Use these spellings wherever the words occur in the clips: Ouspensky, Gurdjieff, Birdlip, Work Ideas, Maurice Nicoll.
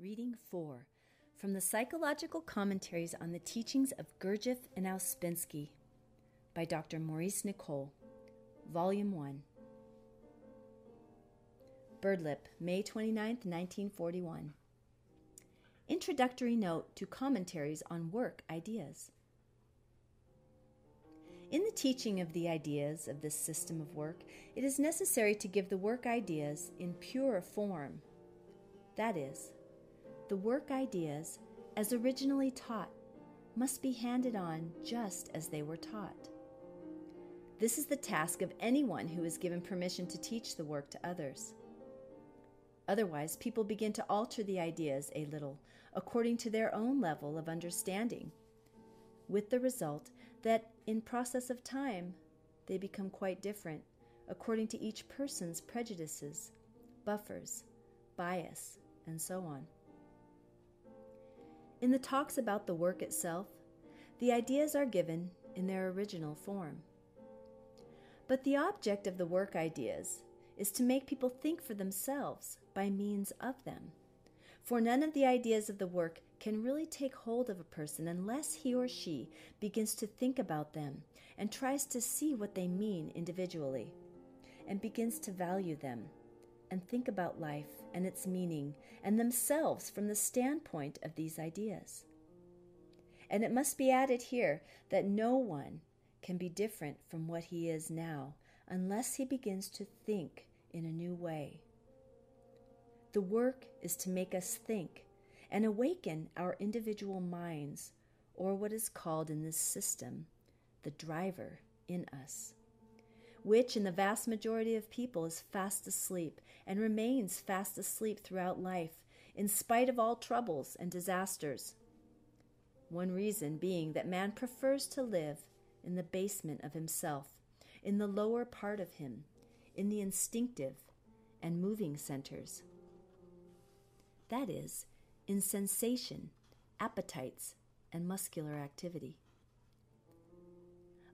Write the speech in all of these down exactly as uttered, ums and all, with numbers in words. Reading four, from the Psychological Commentaries on the Teachings of Gurdjieff and Ouspensky, by Doctor Maurice Nicoll, Volume one. Birdlip, May twenty-ninth, nineteen forty-one. Introductory Note to Commentaries on Work Ideas. In the teaching of the ideas of this system of work, it is necessary to give the work ideas in purer form, that is, the work ideas, as originally taught, must be handed on just as they were taught. This is the task of anyone who is given permission to teach the work to others. Otherwise, people begin to alter the ideas a little, according to their own level of understanding, with the result that, in process of time, they become quite different, according to each person's prejudices, buffers, bias, and so on. In the talks about the work itself, the ideas are given in their original form. But the object of the work ideas is to make people think for themselves by means of them, for none of the ideas of the work can really take hold of a person unless he or she begins to think about them and tries to see what they mean individually, and begins to value them, and think about life and its meaning and themselves from the standpoint of these ideas. And it must be added here that no one can be different from what he is now unless he begins to think in a new way. The work is to make us think and awaken our individual minds, or what is called in this system, the driver in us, which in the vast majority of people is fast asleep and remains fast asleep throughout life, in spite of all troubles and disasters. One reason being that man prefers to live in the basement of himself, in the lower part of him, in the instinctive and moving centers. That is, in sensation, appetites, and muscular activity.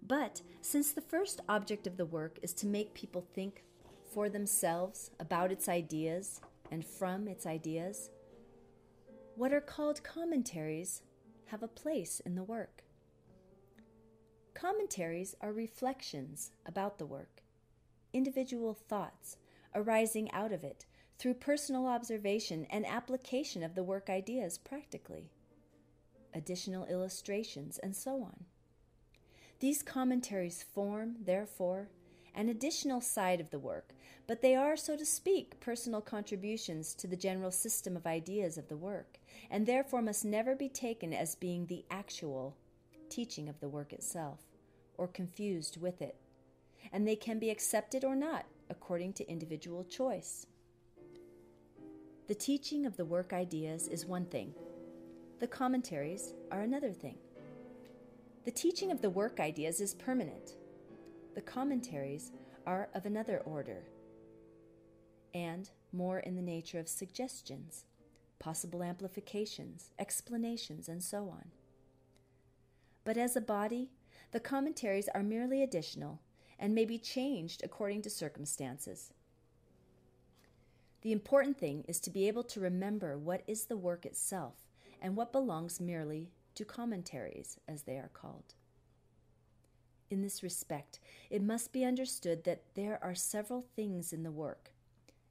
But since the first object of the work is to make people think for themselves about its ideas and from its ideas, what are called commentaries have a place in the work. Commentaries are reflections about the work, individual thoughts arising out of it through personal observation and application of the work ideas practically, additional illustrations, and so on. These commentaries form, therefore, an additional side of the work, but they are, so to speak, personal contributions to the general system of ideas of the work, and therefore must never be taken as being the actual teaching of the work itself, or confused with it, and they can be accepted or not according to individual choice. The teaching of the work ideas is one thing. The commentaries are another thing. The teaching of the work ideas is permanent. The commentaries are of another order, and more in the nature of suggestions, possible amplifications, explanations, and so on. But as a body, the commentaries are merely additional and may be changed according to circumstances. The important thing is to be able to remember what is the work itself and what belongs merely to commentaries, as they are called. In this respect, it must be understood that there are several things in the work,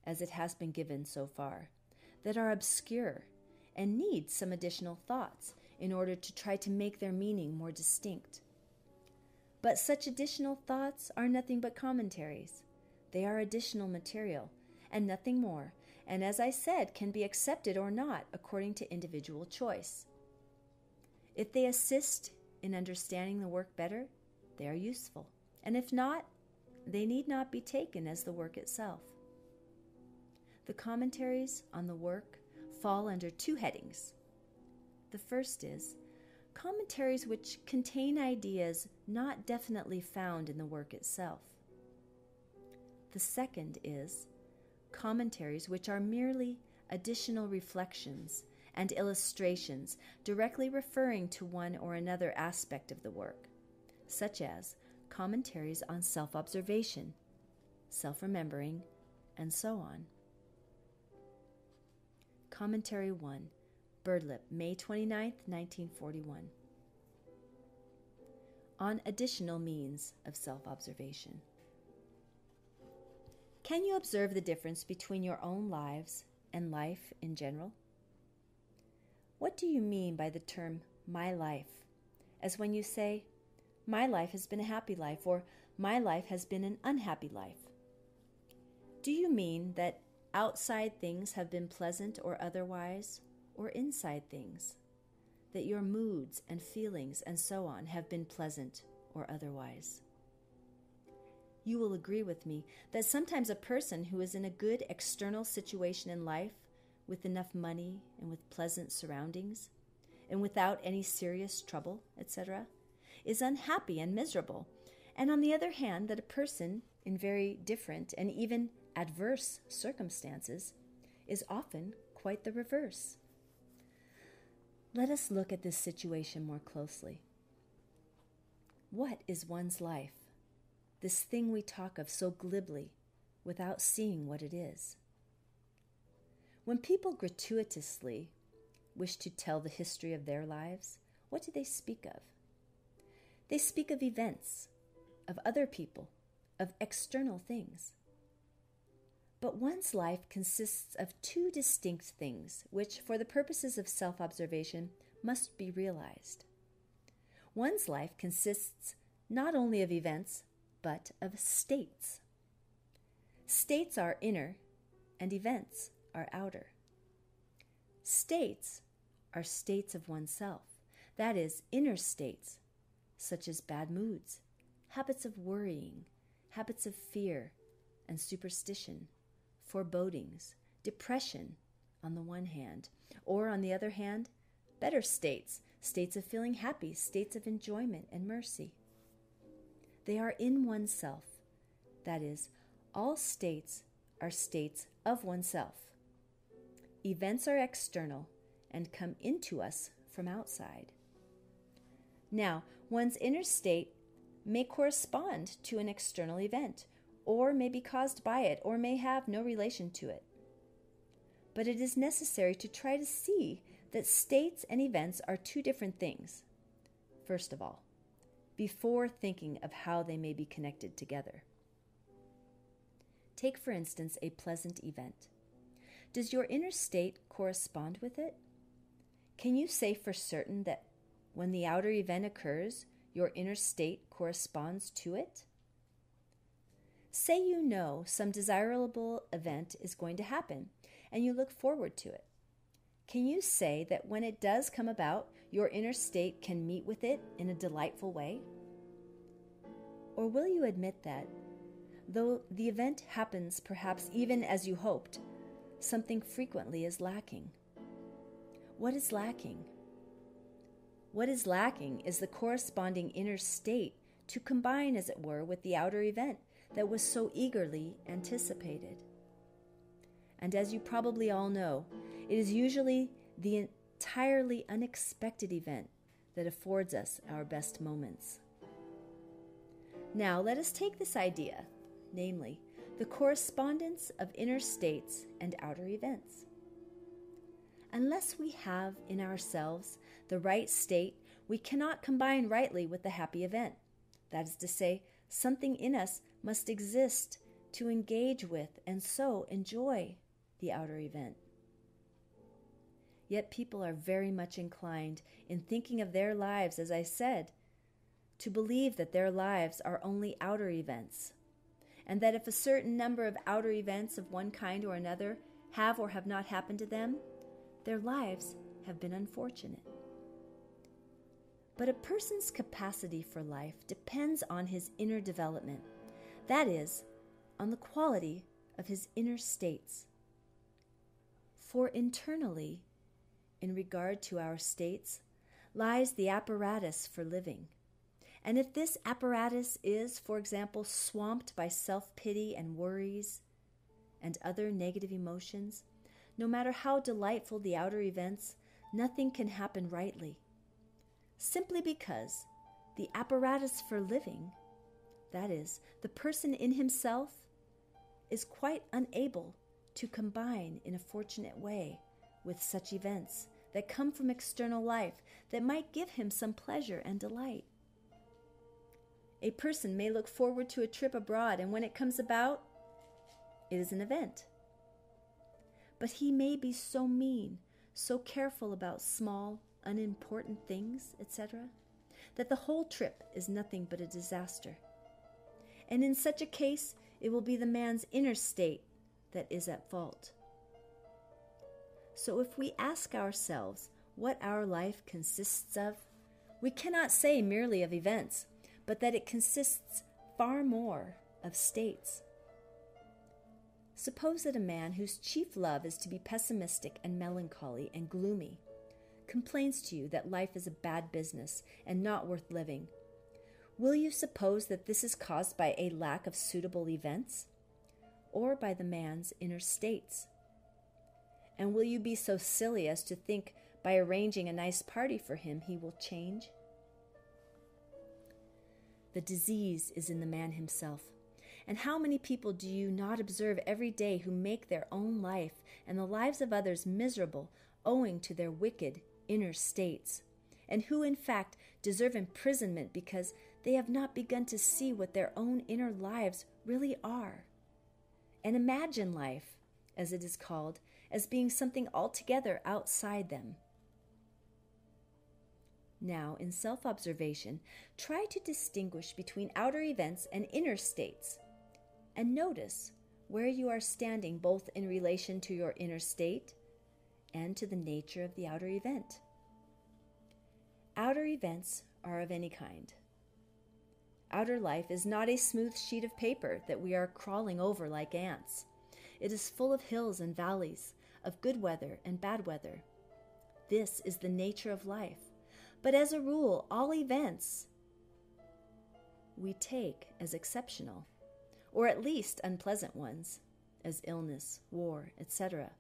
as it has been given so far, that are obscure and need some additional thoughts in order to try to make their meaning more distinct. But such additional thoughts are nothing but commentaries. They are additional material, and nothing more, and as I said, can be accepted or not according to individual choice. If they assist in understanding the work better, they are useful, and if not, they need not be taken as the work itself. The commentaries on the work fall under two headings. The first is commentaries which contain ideas not definitely found in the work itself. The second is commentaries which are merely additional reflections and illustrations directly referring to one or another aspect of the work, such as commentaries on self-observation, self-remembering, and so on. Commentary one, Birdlip, May twenty-ninth, nineteen forty-one. On additional means of self-observation. Can you observe the difference between your own lives and life in general? What do you mean by the term my life, as when you say, my life has been a happy life, or my life has been an unhappy life? Do you mean that outside things have been pleasant or otherwise, or inside things, that your moods and feelings and so on have been pleasant or otherwise? You will agree with me that sometimes a person who is in a good external situation in life, with enough money and with pleasant surroundings, and without any serious trouble, et cetera, is unhappy and miserable, and on the other hand, that a person in very different and even adverse circumstances is often quite the reverse. Let us look at this situation more closely. What is one's life, this thing we talk of so glibly without seeing what it is? When people gratuitously wish to tell the history of their lives, what do they speak of? They speak of events, of other people, of external things. But one's life consists of two distinct things which, for the purposes of self-observation, must be realized. One's life consists not only of events, but of states. States are inner, and events are outer. States are states of oneself, that is, inner states, such as bad moods, habits of worrying, habits of fear and superstition, forebodings, depression on the one hand, or on the other hand, better states, states of feeling happy, states of enjoyment and mercy. They are in oneself, that is, all states are states of oneself. Events are external and come into us from outside. Now, one's inner state may correspond to an external event, or may be caused by it, or may have no relation to it. But it is necessary to try to see that states and events are two different things, first of all, before thinking of how they may be connected together. Take, for instance, a pleasant event. Does your inner state correspond with it? Can you say for certain that when the outer event occurs, your inner state corresponds to it? Say you know some desirable event is going to happen, and you look forward to it. Can you say that when it does come about, your inner state can meet with it in a delightful way? Or will you admit that, though the event happens perhaps even as you hoped, something frequently is lacking? What is lacking? What is lacking is the corresponding inner state to combine, as it were, with the outer event that was so eagerly anticipated. And as you probably all know, it is usually the entirely unexpected event that affords us our best moments. Now let us take this idea, namely, the correspondence of inner states and outer events. Unless we have in ourselves the right state, we cannot combine rightly with the happy event. That is to say, something in us must exist to engage with and so enjoy the outer event. Yet people are very much inclined, in thinking of their lives, as I said, to believe that their lives are only outer events, and that if a certain number of outer events of one kind or another have or have not happened to them, their lives have been unfortunate. But a person's capacity for life depends on his inner development, that is, on the quality of his inner states. For internally, in regard to our states, lies the apparatus for living. And if this apparatus is, for example, swamped by self-pity and worries and other negative emotions, no matter how delightful the outer events, nothing can happen rightly, simply because the apparatus for living, that is, the person in himself, is quite unable to combine in a fortunate way with such events that come from external life that might give him some pleasure and delight. A person may look forward to a trip abroad, and when it comes about, it is an event. But he may be so mean, so careful about small, unimportant things, et cetera, that the whole trip is nothing but a disaster. And in such a case, it will be the man's inner state that is at fault. So if we ask ourselves what our life consists of, we cannot say merely of events, but that it consists far more of states. Suppose that a man whose chief love is to be pessimistic and melancholy and gloomy complains to you that life is a bad business and not worth living. Will you suppose that this is caused by a lack of suitable events, or by the man's inner states? And will you be so silly as to think by arranging a nice party for him he will change? The disease is in the man himself. And how many people do you not observe every day who make their own life and the lives of others miserable owing to their wicked inner states, and who in fact deserve imprisonment because they have not begun to see what their own inner lives really are, and imagine life, as it is called, as being something altogether outside them. Now, in self-observation, try to distinguish between outer events and inner states, and notice where you are standing both in relation to your inner state and to the nature of the outer event. Outer events are of any kind. Outer life is not a smooth sheet of paper that we are crawling over like ants. It is full of hills and valleys, of good weather and bad weather. This is the nature of life. But as a rule, all events we take as exceptional, or at least unpleasant ones, as illness, war, et cetera.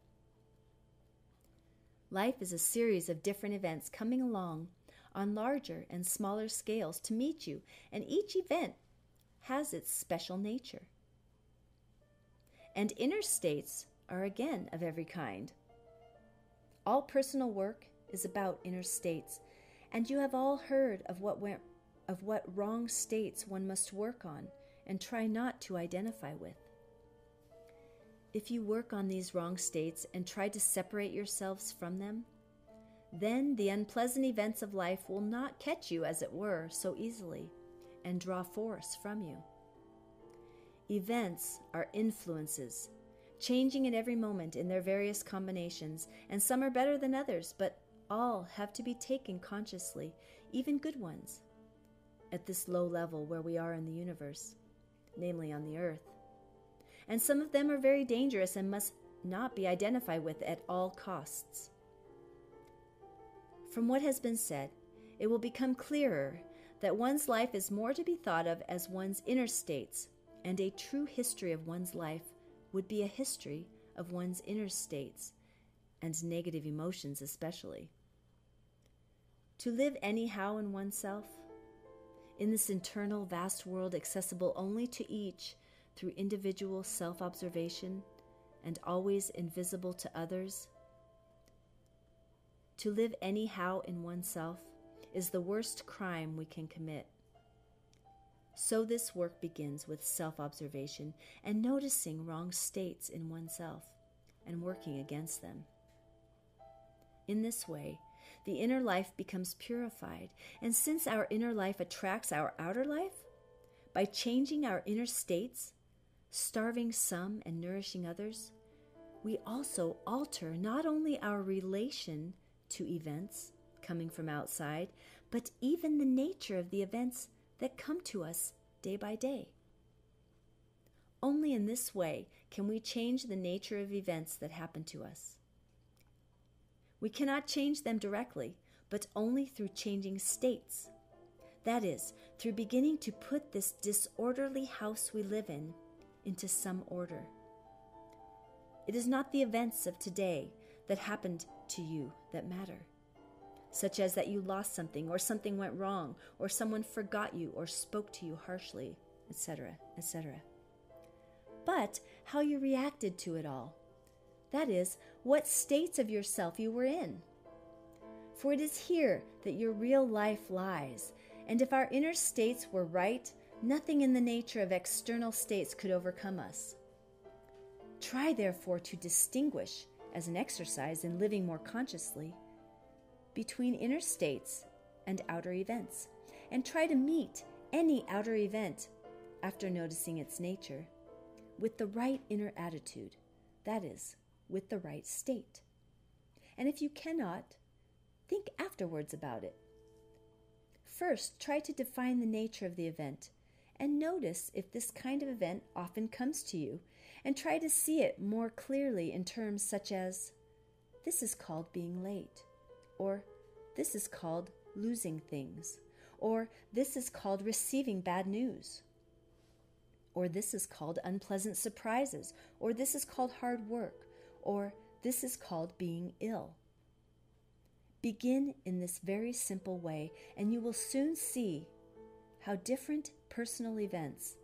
Life is a series of different events coming along on larger and smaller scales to meet you, and each event has its special nature. And inner states are again of every kind. All personal work is about inner states, and you have all heard of what went, of what wrong states one must work on and try not to identify with. If you work on these wrong states and try to separate yourselves from them, then the unpleasant events of life will not catch you, as it were, so easily and draw force from you. Events are influences, changing at every moment in their various combinations, and some are better than others, but all have to be taken consciously, even good ones, at this low level where we are in the universe, namely on the earth. And some of them are very dangerous and must not be identified with at all costs. From what has been said, it will become clearer that one's life is more to be thought of as one's inner states, and a true history of one's life would be a history of one's inner states, and negative emotions especially. To live anyhow in oneself, in this internal vast world accessible only to each through individual self-observation and always invisible to others, to live anyhow in oneself is the worst crime we can commit. So this work begins with self-observation and noticing wrong states in oneself and working against them. In this way, the inner life becomes purified, and since our inner life attracts our outer life, by changing our inner states, starving some and nourishing others, we also alter not only our relation to events coming from outside, but even the nature of the events that come to us day by day. Only in this way can we change the nature of events that happen to us. We cannot change them directly, but only through changing states. That is, through beginning to put this disorderly house we live in into some order. It is not the events of today that happened to you that matter, such as that you lost something, or something went wrong, or someone forgot you or spoke to you harshly, et cetera, et cetera, but how you reacted to it all. That is, what states of yourself you were in. For it is here that your real life lies, and if our inner states were right, nothing in the nature of external states could overcome us. Try, therefore, to distinguish, as an exercise in living more consciously, between inner states and outer events, and try to meet any outer event, after noticing its nature, with the right inner attitude, that is, with the right state. And if you cannot, think afterwards about it. First, try to define the nature of the event, and notice if this kind of event often comes to you, and try to see it more clearly in terms such as, this is called being late, or this is called losing things, or this is called receiving bad news, or this is called unpleasant surprises, or this is called hard work, or this is called being ill. Begin in this very simple way, and you will soon see how different personal events,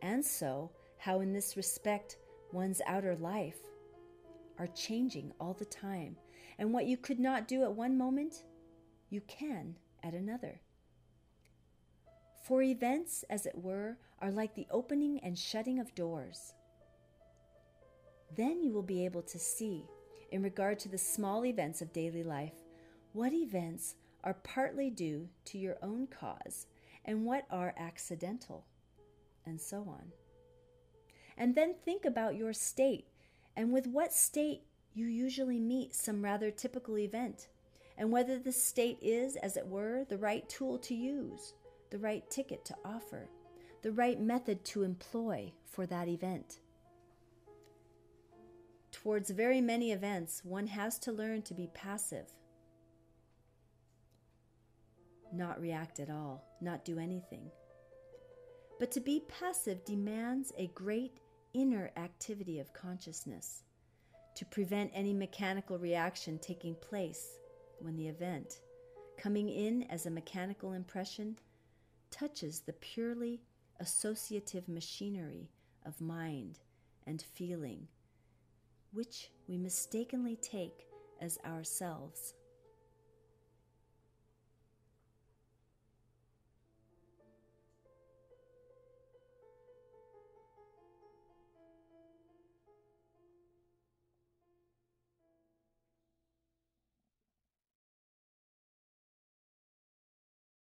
and so how in this respect one's outer life, are changing all the time, and what you could not do at one moment, you can at another. For events, as it were, are like the opening and shutting of doors. Then you will be able to see, in regard to the small events of daily life, what events are partly due to your own cause, and what are accidental, and so on. And then think about your state, and with what state you usually meet some rather typical event, and whether this state is, as it were, the right tool to use, the right ticket to offer, the right method to employ for that event. Towards very many events, one has to learn to be passive. Not react at all, not do anything. But to be passive demands a great inner activity of consciousness, to prevent any mechanical reaction taking place when the event, coming in as a mechanical impression, touches the purely associative machinery of mind and feeling, which we mistakenly take as ourselves.